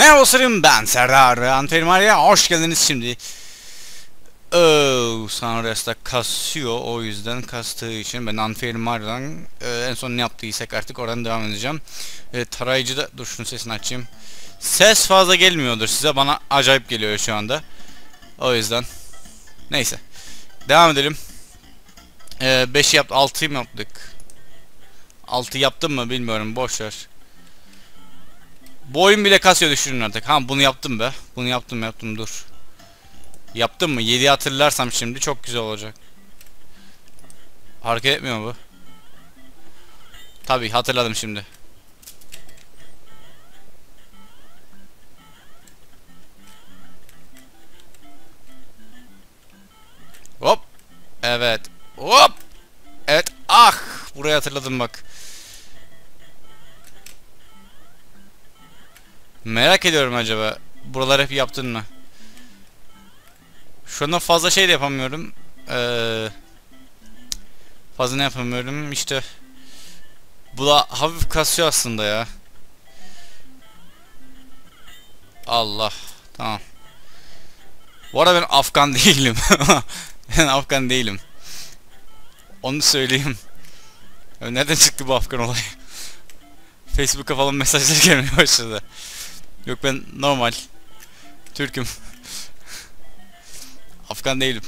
Merhaba dostlarım, ben Serdar Unfair Mario, hoş geldiniz. Şimdi San Andreas'ta kasıyor, o yüzden kastığı için ben Unfair Mario'dan en son ne yaptıysak artık oradan devam edeceğim. Tarayıcıda dur, şunun sesini açayım. Ses fazla gelmiyordur size, bana acayip geliyor şu anda. O yüzden neyse, devam edelim. 5'i yaptık, 6'yı mı yaptık? 6 yaptım mı bilmiyorum, boşver. Bu oyun bile kasıyor, düşünün artık. Ha, bunu yaptım be. Bunu yaptım, dur. Yaptım mı? 7'yi hatırlarsam şimdi çok güzel olacak. Hareket etmiyor mu bu? Tabii hatırladım şimdi. Hop. Evet. Hop. Evet. Ah, burayı hatırladım bak. Merak ediyorum, acaba buralar hep yaptın mı? Şu anda fazla şey de yapamıyorum. Fazla ne yapamıyorum işte. Bu da hafif kasıyor aslında ya. Allah, tamam. Bu arada ben Afgan değilim. Ben Afgan değilim. Onu söyleyeyim. Nereden çıktı bu Afgan olayı? Facebook'a falan mesajlar gelmeye başladı. Yok, ben normal Türk'üm. Afgan değilim.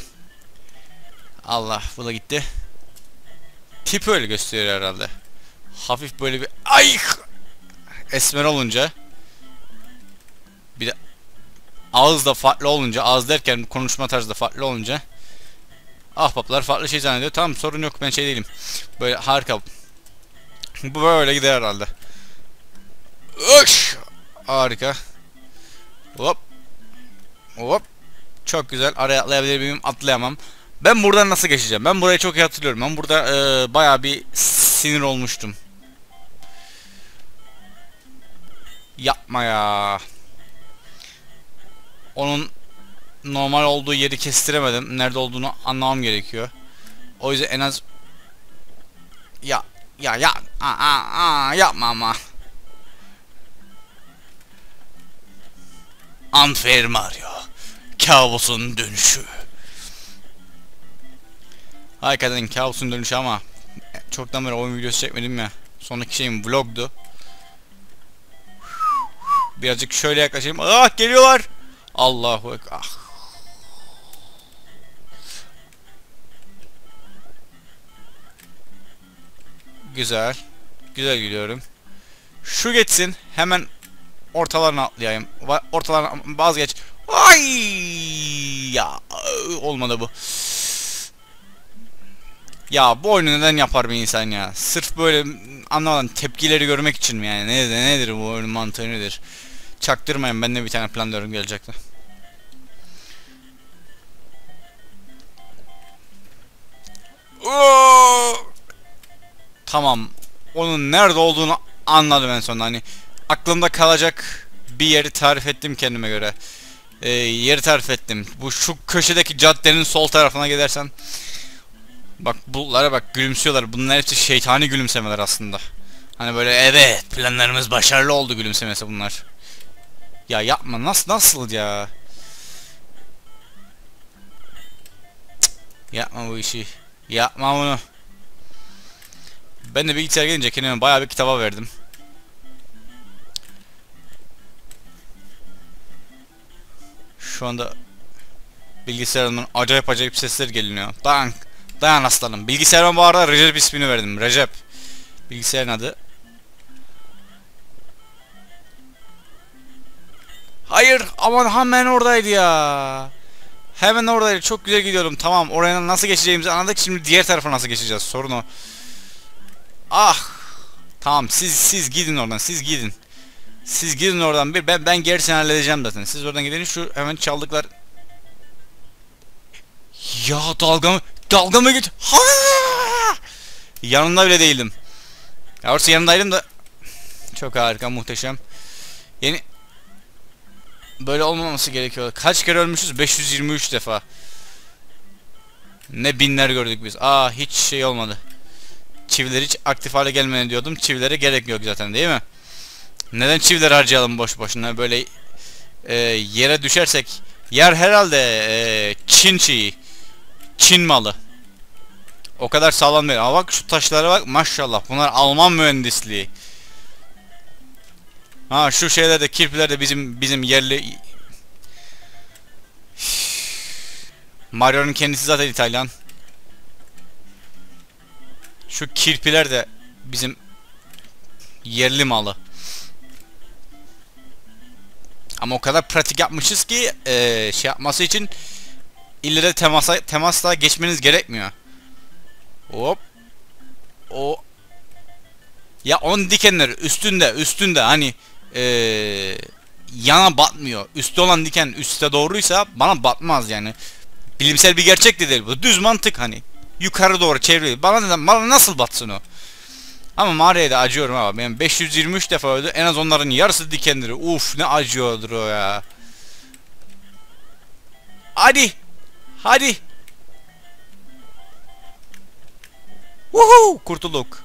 Allah, bu da gitti. Tip öyle gösteriyor herhalde. Hafif böyle bir ay esmer olunca, bir de ağız da farklı olunca, ağız derken konuşma tarzı da farklı olunca ahbaplar farklı şey zannediyor. Tamam, sorun yok, ben şey değilim. Böyle harika. Bu böyle gider herhalde. Öş! Harika. Hop. Hop. Çok güzel. Araya atlayabilir miyim? Atlayamam. Ben buradan nasıl geçeceğim? Ben burayı çok iyi hatırlıyorum. Ben burada bayağı bir sinir olmuştum. Yapma ya. Onun normal olduğu yeri kestiremedim. Nerede olduğunu anlamam gerekiyor. O yüzden en az... Ya yapma ama. Unfair Mario Kaosun Dönüşü. Hakikaten Kaosun Dönüşü, ama çoktan beri oyun videosu çekmedim ya. Sonraki şeyim vlogdu. Birazcık şöyle yaklaşayım. Ah, geliyorlar. Allahu Ekber. Ah. Güzel. Güzel gidiyorum. Şu geçsin. Hemen ortalarına atlayayım. Ortalarına vazgeç. Ay ya, olmadı bu. Ya bu oyunu neden yapar bir insan ya? Sırf böyle anlamadan tepkileri görmek için mi yani? Nedir bu oyunun mantığı, nedir? Çaktırmayın, ben de bir tane plan diyorum gelecekte. Tamam. Onun nerede olduğunu anladım en sonunda. Hani aklımda kalacak bir yeri tarif ettim kendime göre. Yeri tarif ettim. Bu şu köşedeki caddenin sol tarafına gidersen. Bak bulutlara bak, gülümsüyorlar. Bunlar hepsi şeytani gülümsemeler aslında. Hani böyle evet planlarımız başarılı oldu gülümsemesi bunlar. Ya yapma, nasıl ya? Cık, yapma bu işi. Yapma bunu. Ben de bilgisayar gelince kendime bayağı bir kitaba verdim. Şu anda bilgisayarımdan acayip sesler geliyor. Dayan aslanım. Bilgisayarıma bu arada Recep ismini verdim. Recep. Bilgisayarın adı. Hayır, aman hemen oradaydı ya. Hemen oradaydı. Çok güzel gidiyorum. Tamam, oraya nasıl geçeceğimizi anladık. Şimdi diğer tarafa nasıl geçeceğiz? Sorun o. Ah. Tamam, siz gidin oradan. Siz gidin oradan bir. Ben gerisini halledeceğim zaten. Siz oradan gidin. Şu hemen çaldıklar. Ya dalga mı git? Ha! Yanında bile değildim. Ya orası yanındaydım da. Çok harika, muhteşem. Yeni böyle olmaması gerekiyor. Kaç kere ölmüşüz? 523 defa. Ne binler gördük biz. Aa, hiç şey olmadı. Çiviler hiç aktif hale gelmeden diyordum. Çivilere gerek yok zaten, değil mi? Neden çiviler harcayalım boş boşuna? Böyle yere düşersek. Yer herhalde Çin şeyi. Çin malı. O kadar sağlam değil. Ama bak şu taşlara bak, maşallah. Bunlar Alman mühendisliği. Ha şu şeylerde, kirpilerde bizim yerli. Mario'nun kendisi zaten İtalyan. Şu kirpiler de bizim yerli malı. Ama o kadar pratik yapmışız ki şey yapması için ille de temasla geçmeniz gerekmiyor. Hop. O. Ya onun dikenleri üstünde hani yana batmıyor. Üstte olan diken üstte doğruysa bana batmaz yani. Bilimsel bir gerçek de değil bu. Düz mantık hani. Yukarı doğru çeviriyor. Bana nasıl batsın o? Ama mağaraya da acıyorum ama. Ben 523 defa öldü. En az onların yarısı dikenleri. Uf, ne acıyordur o ya. Hadi. Hadi. Woohoo! Kurtulduk.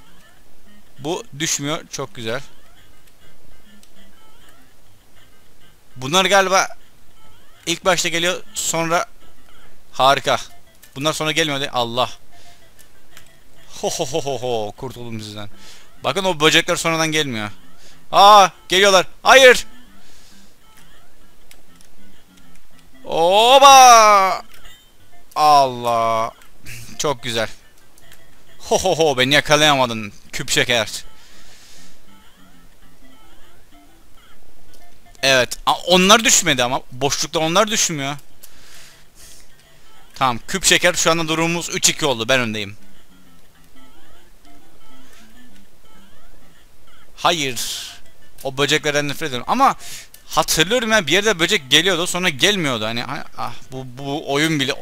Bu düşmüyor. Çok güzel. Bunlar galiba ilk başta geliyor. Sonra harika. Bunlar sonra gelmiyor değil. Allah. Ho ho ho ho ho. Kurtuldum sizden. Bakın o böcekler sonradan gelmiyor. Aa, geliyorlar. Hayır. Oba. Allah. Çok güzel. Ho ho ho, beni yakalayamadın küp şeker. Evet, onlar düşmedi ama boşlukta onlar düşmüyor. Tamam, küp şeker, şu anda durumumuz 3-2 oldu, ben öndeyim. Hayır. O böceklerden nefret ediyorum ama hatırlıyorum ya, bir yerde böcek geliyordu sonra gelmiyordu hani. Ah, bu oyun bile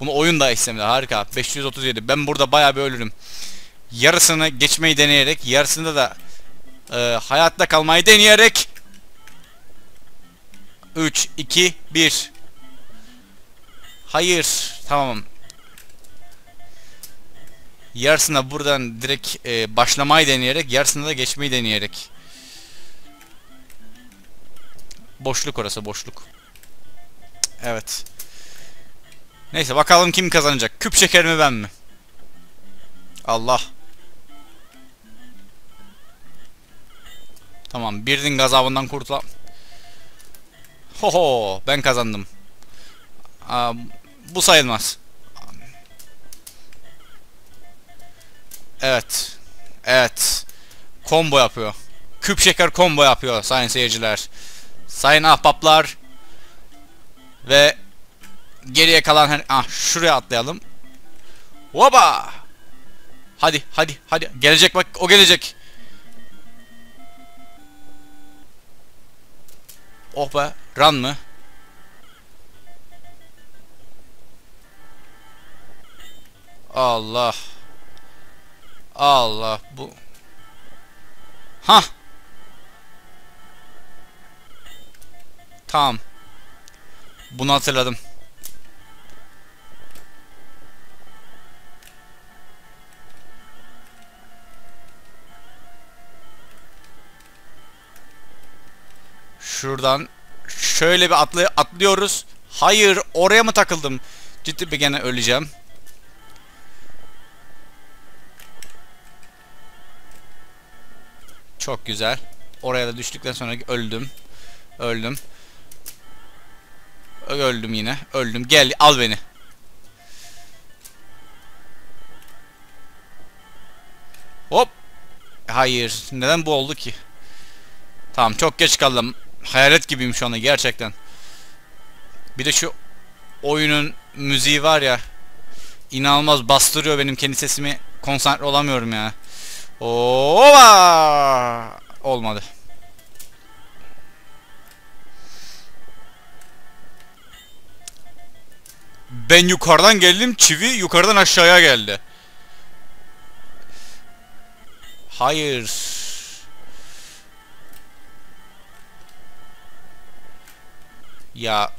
bunu oyun da istemedi. Harika. 537. Ben burada bayağı bir ölürüm. Yarısını geçmeyi deneyerek, yarısında da hayatta kalmayı deneyerek. 3 2 1. Hayır. Tamam. Yarısına buradan direkt başlamayı deneyerek, yarısına da geçmeyi deneyerek. Boşluk, orası boşluk. Evet. Neyse, bakalım kim kazanacak? Küp şeker mi, ben mi? Allah. Tamam, birinin gazabından kurtulam. Hoho, ben kazandım. Aa, bu sayılmaz. Evet. Evet. Combo yapıyor. Küp şeker combo yapıyor sayın seyirciler. Sayın ahbaplar. Ve geriye kalan şuraya atlayalım. Hoba! Hadi hadi hadi, gelecek bak, o gelecek. Oh be, run mı? Allah. Allah bu. Ha. Tamam. Bunu hatırladım. Şuradan şöyle bir atlıyoruz. Hayır, oraya mı takıldım? Ciddi bir, gene öleceğim. Çok güzel. Oraya da düştükten sonra öldüm. Öldüm yine. Öldüm. Gel, al beni. Hop. Hayır. Neden bu oldu ki? Tamam, çok geç kaldım. Hayalet gibiyim şu anda gerçekten. Bir de şu oyunun müziği var ya. İnanılmaz bastırıyor benim kendi sesimi. Konsantre olamıyorum ya. Oba! Olmadı. Ben yukarıdan geldim, çivi yukarıdan aşağıya geldi. Hayır. Ya.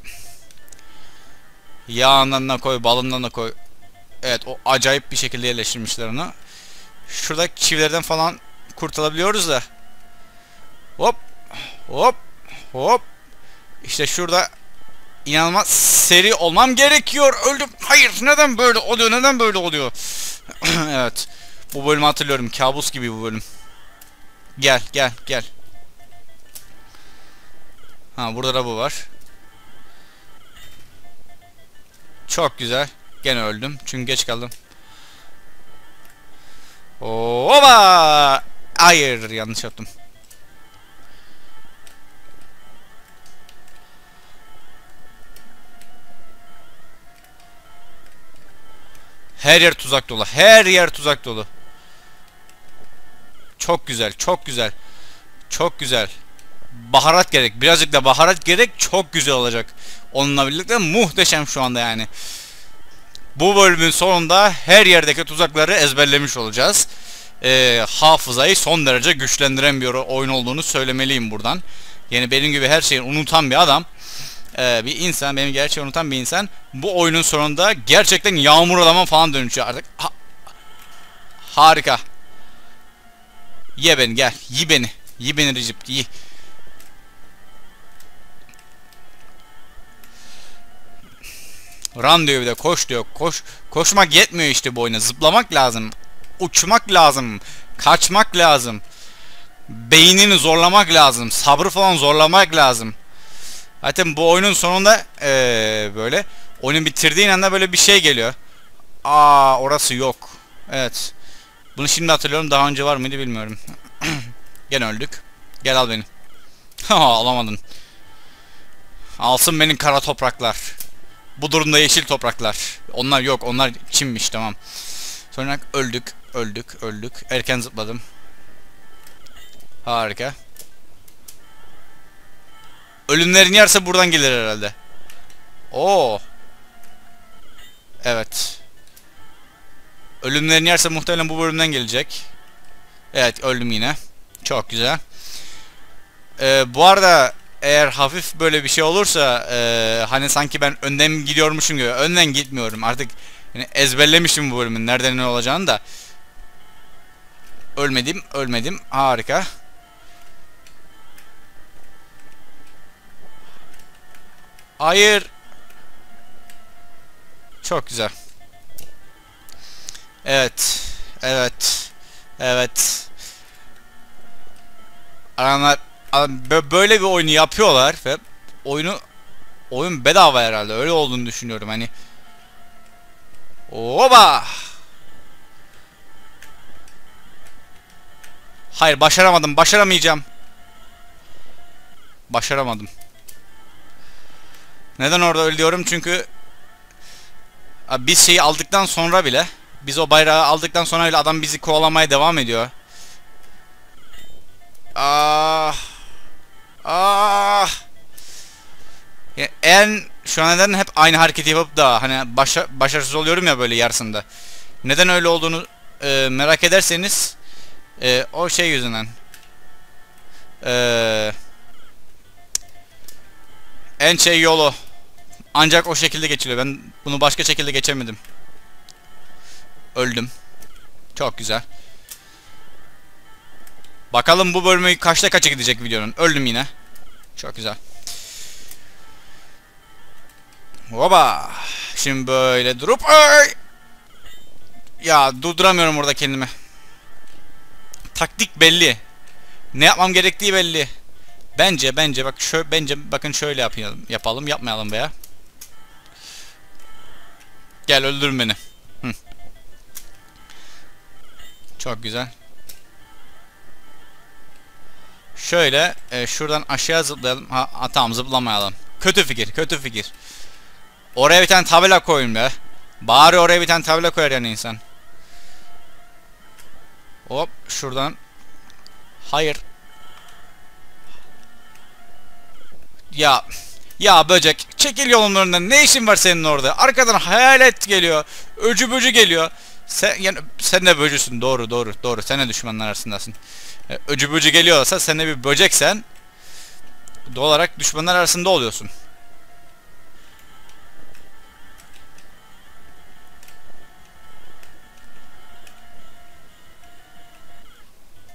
Yağından da koy, balından da koy. Evet, o acayip bir şekilde yerleştirmişler onu. Şuradaki çivilerden falan kurtulabiliyoruz da. Hop. Hop. Hop. İşte şurada inanılmaz seri olmam gerekiyor. Öldüm. Hayır. Neden böyle oluyor? Neden böyle oluyor? Evet. Bu bölümü hatırlıyorum. Kabus gibi bu bölüm. Gel. Gel. Gel. Ha, burada da bu var. Çok güzel. Gene öldüm. Çünkü geç kaldım. Oba! Hayır, yanlış yaptım. Her yer tuzak dolu. Her yer tuzak dolu. Çok güzel, çok güzel. Çok güzel. Baharat gerek. Birazcık da baharat gerek. Çok güzel olacak. Onunla birlikte muhteşem şu anda yani. Bu bölümün sonunda her yerdeki tuzakları ezberlemiş olacağız. Hafızayı son derece güçlendiren bir oyun olduğunu söylemeliyim buradan. Yani benim gibi her şeyi unutan bir adam, bir insan, benim gerçeği unutan bir insan bu oyunun sonunda gerçekten yağmur adama falan dönüşüyor artık. Harika. Ye beni, gel. Ye beni. Ye beni Recep. Ye. Run diyor, bir de koş diyor. Koşmak yetmiyor işte bu oyuna. Zıplamak lazım. Uçmak lazım. Kaçmak lazım. Beynini zorlamak lazım. Sabrı falan zorlamak lazım. Zaten bu oyunun sonunda böyle oyunu bitirdiğin anda böyle bir şey geliyor. Aa, orası yok. Evet. Bunu şimdi hatırlıyorum. Daha önce var mıydı bilmiyorum. Gene öldük. Gel al beni. Alamadın. Alsın benim kara topraklar. Bu durumda yeşil topraklar. Onlar yok. Onlar çimmiş. Tamam. Sonra öldük. Öldük. Öldük. Erken zıpladım. Harika. Ölümlerin yerse buradan gelir herhalde. Oo. Evet. Ölümlerin yerse muhtemelen bu bölümden gelecek. Evet, öldüm yine. Çok güzel. Bu arada eğer hafif böyle bir şey olursa hani sanki ben önden gidiyormuşum gibi. Önden gitmiyorum. Artık yani ezberlemişim bu bölümün nereden ne olacağını da. Ölmedim. Ölmedim. Harika. Hayır. Çok güzel. Evet. Evet. Evet. Adamlar böyle bir oyunu yapıyorlar ve oyun bedava herhalde, öyle olduğunu düşünüyorum hani. Oba! Hayır, başaramadım, başaramayacağım. Başaramadım. Neden orada öyle diyorum? Çünkü biz şeyi aldıktan sonra bile, biz o bayrağı aldıktan sonra bile adam bizi kovalamaya devam ediyor. Ah. Ah. Yani şu an neden hep aynı hareketi yapıp da hani başarısız oluyorum ya böyle yarısında. Neden öyle olduğunu merak ederseniz o şey yüzünden. En şey yolu ancak o şekilde geçiliyor. Ben bunu başka şekilde geçemedim. Öldüm. Çok güzel. Bakalım bu bölümü kaçta kaça gidecek videonun. Öldüm yine. Çok güzel. Hoba. Şimdi böyle durup ay! Ya durduramıyorum orada kendimi. Taktik belli. Ne yapmam gerektiği belli. Bence bak bence bakın şöyle yapalım yapmayalım veya. Gel öldür beni. Hı. Çok güzel. Şöyle şuradan aşağı zıplayalım. Ha, tamam, zıplamayalım. Kötü fikir, kötü fikir. Oraya bir tane tabela koyun be. Bari oraya bir tane tabela koyar yani insan. Hop şuradan. Hayır. Ya böcek, çekil yolun önünden. Ne işin var senin orada? Arkadan hayalet geliyor. Öcü böcü geliyor. Sen de böcüsün. Doğru. Sen de düşmanlar arasındasın. Öcü böcü geliyorsa sen de bir böceksen doğal olarak düşmanlar arasında oluyorsun.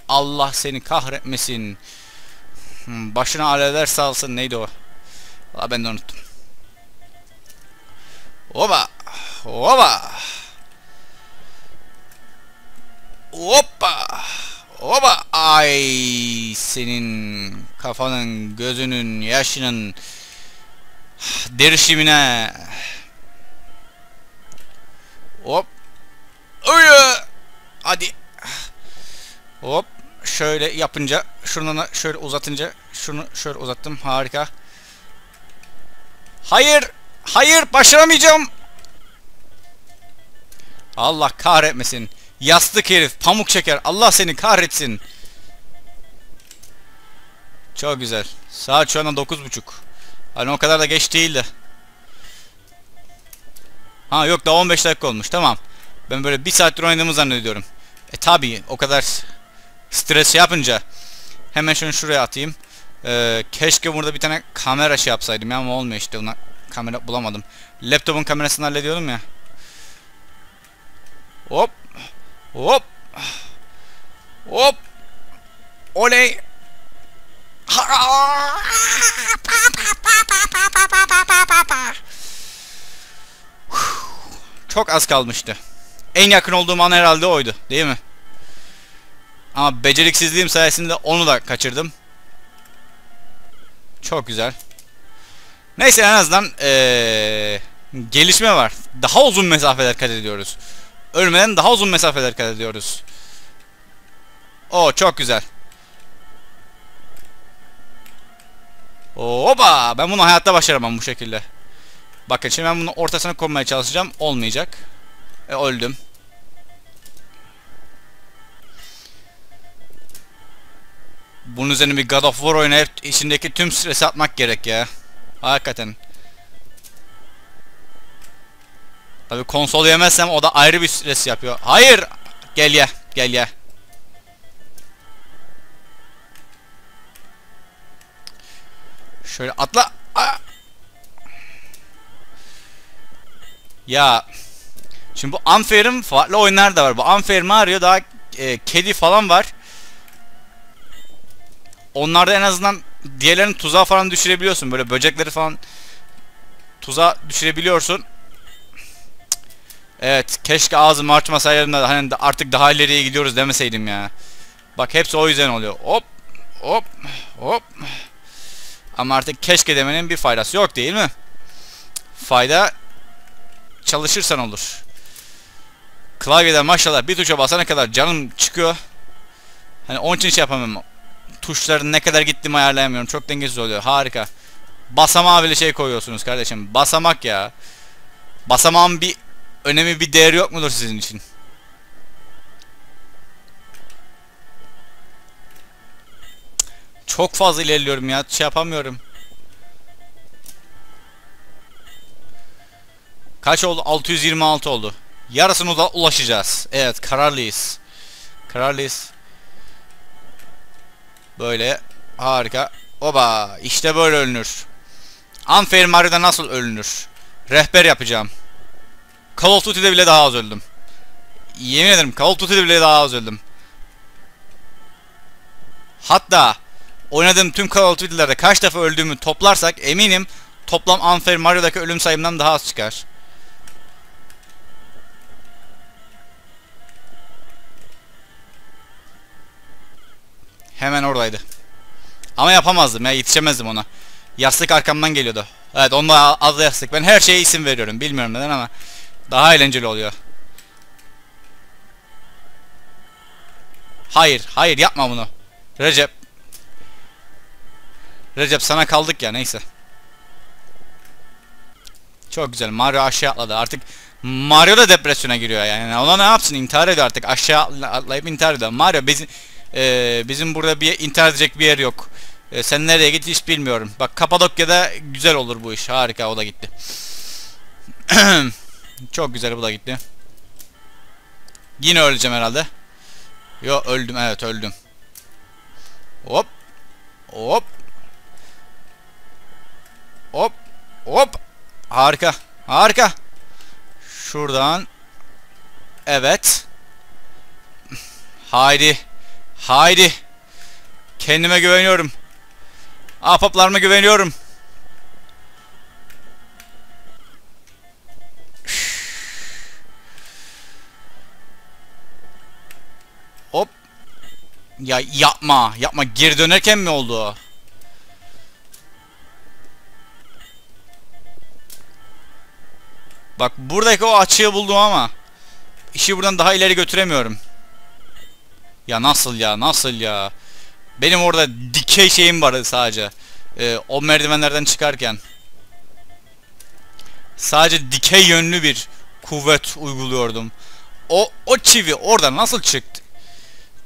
Allah seni kahretmesin. Başına alevler salsın neydi o? Valla ben de unuttum. Oba! Oba! Hoppa! Oba! Ay senin kafanın, gözünün, yaşının derişimine. Hop. Öyle. Hadi. Hop. Şöyle yapınca, şundan şöyle uzatınca, şunu şöyle uzattım. Harika. Hayır. Hayır, başaramayacağım. Allah kahretmesin. Yastık herif, pamuk çeker. Allah seni kahretsin. Çok güzel. Saat şu anda 9.30. Hani o kadar da geç değildi. Ha yok, daha 15 dakika olmuş. Tamam. Ben böyle bir saattir oynadığımı zannediyorum. E tabii o kadar stres yapınca. Hemen şunu şuraya atayım. Keşke burada bir tane kamera şey yapsaydım ya, ama olmuyor işte. Ona kamera bulamadım. Laptopun kamerasını hallediyordum ya. Hop. Hop. Hop. Oley. Çok az kalmıştı. En yakın olduğum an herhalde oydu, değil mi? Ama beceriksizliğim sayesinde onu da kaçırdım. Çok güzel. Neyse, en azından gelişme var. Daha uzun mesafeler kat ediyoruz. Ölmeden daha uzun mesafeler kat ediyoruz. Oo, çok güzel. Oba! Ben bunu hayatta başaramam bu şekilde. Bakın şimdi ben bunu ortasına koymaya çalışacağım. Olmayacak. Öldüm. Bunun üzerine bir God of War oynayıp içindeki tüm stresi atmak gerek ya. Hakikaten. Tabii konsol yemezsem o da ayrı bir stres yapıyor. Hayır! Gel ya, gel ya. Şöyle atla. Aa! Ya. Şimdi bu Unfair'ın farklı oyunlar da var. Bu Unfair Mario daha kedi falan var. Onlarda en azından diğerlerini tuzağa falan düşürebiliyorsun. Böyle böcekleri falan tuzağa düşürebiliyorsun. Evet, keşke ağzımı açmasaydım da hani artık daha ileriye gidiyoruz demeseydim ya. Bak hepsi o yüzden oluyor. Hop hop hop. Ama artık keşke demenin bir faydası yok, değil mi? Fayda çalışırsan olur. Klavyede maşallah bir tuşa basana kadar canım çıkıyor. Hani onun için şey yapamıyorum. Tuşların ne kadar gittiğimi ayarlayamıyorum. Çok dengesiz oluyor. Harika. Basamağa bile şey koyuyorsunuz kardeşim. Basamak ya. Basamağın bir önemi, bir değeri yok mudur sizin için? Çok fazla ilerliyorum ya. Şey yapamıyorum. Kaç oldu? 626 oldu. Yarısına ulaşacağız. Evet, kararlıyız. Kararlıyız. Böyle. Harika. Oba. İşte böyle ölünür. Unfair Mario'da nasıl ölünür? Rehber yapacağım. Call of Duty'de bile daha az öldüm. Yemin ederim Call of Duty'de bile daha az öldüm. Hatta oynadığım tüm Call of Duty'lerde kaç defa öldüğümü toplarsak eminim toplam Unfair Mario'daki ölüm sayımdan daha az çıkar. Hemen oradaydı. Ama yapamazdım ya, yetişemezdim ona. Yastık arkamdan geliyordu. Evet, onda az yastık. Ben her şeye isim veriyorum. Bilmiyorum neden ama daha eğlenceli oluyor. Hayır, hayır, yapma bunu. Recep. Recep, sana kaldık ya, neyse. Çok güzel. Mario aşağı atladı. Artık Mario da depresyona giriyor yani. Ona ne yapsın? İntihar ediyor artık. Aşağı atlayıp intihar ediyor. Mario bizim burada bir intihar edecek bir yer yok. Sen nereye git hiç bilmiyorum. Bak Kapadokya'da güzel olur bu iş. Harika, o da gitti. Çok güzel, bu da gitti. Yine öleceğim herhalde. Yo, öldüm, evet öldüm. Hop. Hop. Hop. Hop. Harika. Harika. Şuradan. Evet. Haydi. Haydi. Kendime güveniyorum. Ahbaplarıma güveniyorum. Hop. Ya yapma. Yapma. Geri dönerken mi oldu? Bak buradaki o açığı buldum ama işi buradan daha ileri götüremiyorum. Ya nasıl ya? Nasıl ya? Benim orada dikey şeyim vardı sadece. O merdivenlerden çıkarken. Sadece dikey yönlü bir kuvvet uyguluyordum. O çivi orada nasıl çıktı?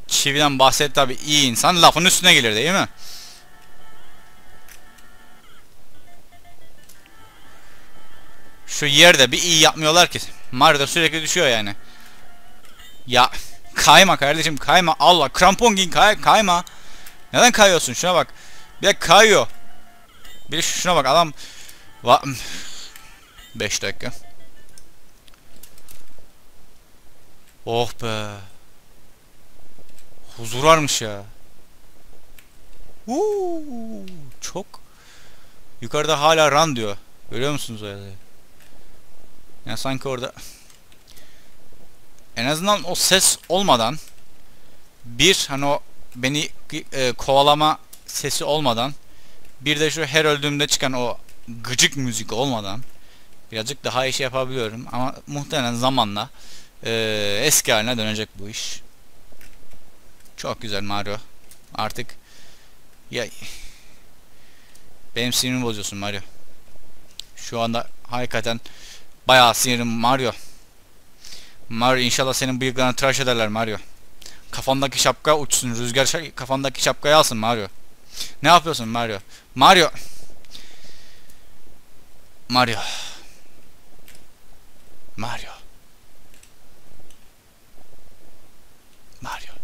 Çividen bahset tabi, iyi insan lafın üstüne gelir değil mi? Şu yerde bir iyi yapmıyorlar ki. Mario'da sürekli düşüyor yani. Ya kayma kardeşim, kayma. Allah krampon giyin, kayma. Neden kayıyorsun? Şuna bak. Bir de kayıyor. Bir de şuna bak adam. 5 dakika. Oh be. Huzur varmış ya. Uuu, çok. Yukarıda hala run diyor. Görüyor musunuz o yazıyı? Ya sanki orada en azından o ses olmadan, bir hani o beni kovalama sesi olmadan, bir de şu her öldüğümde çıkan o gıcık müzik olmadan birazcık daha iyi şey yapabiliyorum ama muhtemelen zamanla eski haline dönecek bu iş. Çok güzel Mario. Artık ya benim sinirimi bozuyorsun Mario. Şu anda hakikaten bayağı sinirim Mario. Mario inşallah senin bıyıklarını tıraş ederler Mario. Kafandaki şapka uçsun, rüzgar kafandaki şapkayı alsın Mario. Ne yapıyorsun Mario? Mario. Mario. Mario. Mario.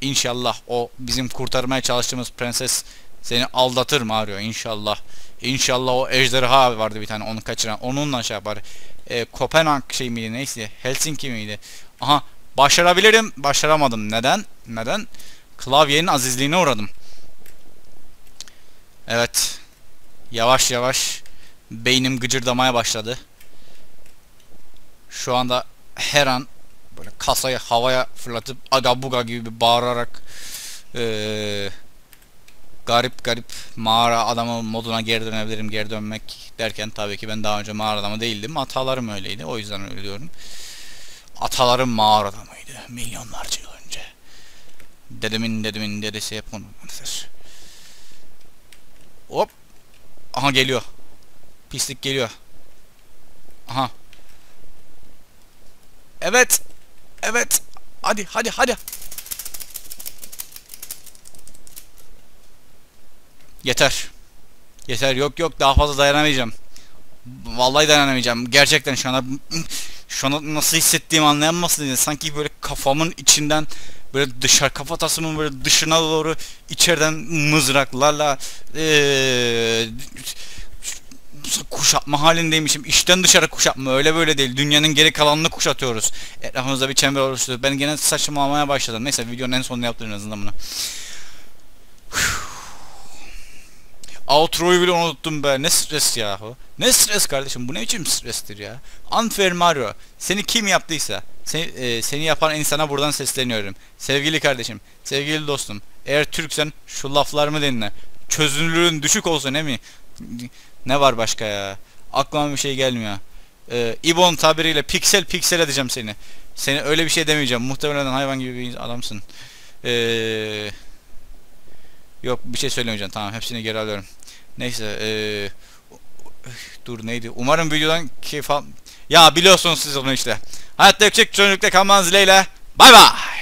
İnşallah o bizim kurtarmaya çalıştığımız prenses seni aldatır Mario, inşallah. İnşallah o ejderha vardı bir tane, onu kaçıran, onunla şey yapar. Kopenhank şey miydi neyse, Helsinki miydi? Aha, başarabilirim, başaramadım. Neden? Neden? Klavyenin azizliğine uğradım. Evet. Yavaş yavaş beynim gıcırdamaya başladı. Şu anda her an böyle kasayı havaya fırlatıp agabuga gibi bağırarak garip garip mağara adamı moduna geri dönebilirim. Geri dönmek derken tabii ki ben daha önce mağara adamı değildim. Atalarım öyleydi. O yüzden öyle diyorum. Atalarım mağara adamıydı. Milyonlarca yıl önce. Dedemin dedesi hep onu anlatır. Hop. Aha geliyor. Pislik geliyor. Aha. Evet. Evet. Hadi hadi hadi. Yeter. Yeter, yok yok, daha fazla dayanamayacağım. Vallahi dayanamayacağım. Gerçekten şu anda nasıl hissettiğimi anlayamazsınız. Sanki böyle kafamın içinden böyle kafatasımın böyle dışına doğru içeriden mızraklarla kuşatma halindeymişim. İçten dışarı kuşatma, öyle böyle değil. Dünyanın geri kalanını kuşatıyoruz. Etrafımızda bir çember oluşturuyoruz. Ben gene saçmalamaya başladım. Neyse, videonun en sonunda yaptım en azından bunu. Outro'yu bile unuttum be. Ne stres ya. Ne stres kardeşim. Bu ne biçim strestir ya. Unfair Mario. Seni kim yaptıysa. Seni yapan insana buradan sesleniyorum. Sevgili kardeşim. Sevgili dostum. Eğer Türksen şu laflarımı dinle. Çözünürlüğün düşük olsun he mi? Ne var başka ya. Aklıma bir şey gelmiyor. İbon tabiriyle piksel piksel edeceğim seni. Seni öyle bir şey demeyeceğim. Muhtemelen hayvan gibi bir adamsın. Yok bir şey söylemeyeceğim, tamam, hepsini geri alıyorum. Neyse dur neydi, umarım videodan keyif al... Ya biliyorsunuz siz onu işte. Hayatta yüksek çözünürlükte kalmanız dileğiyle. Bay bay.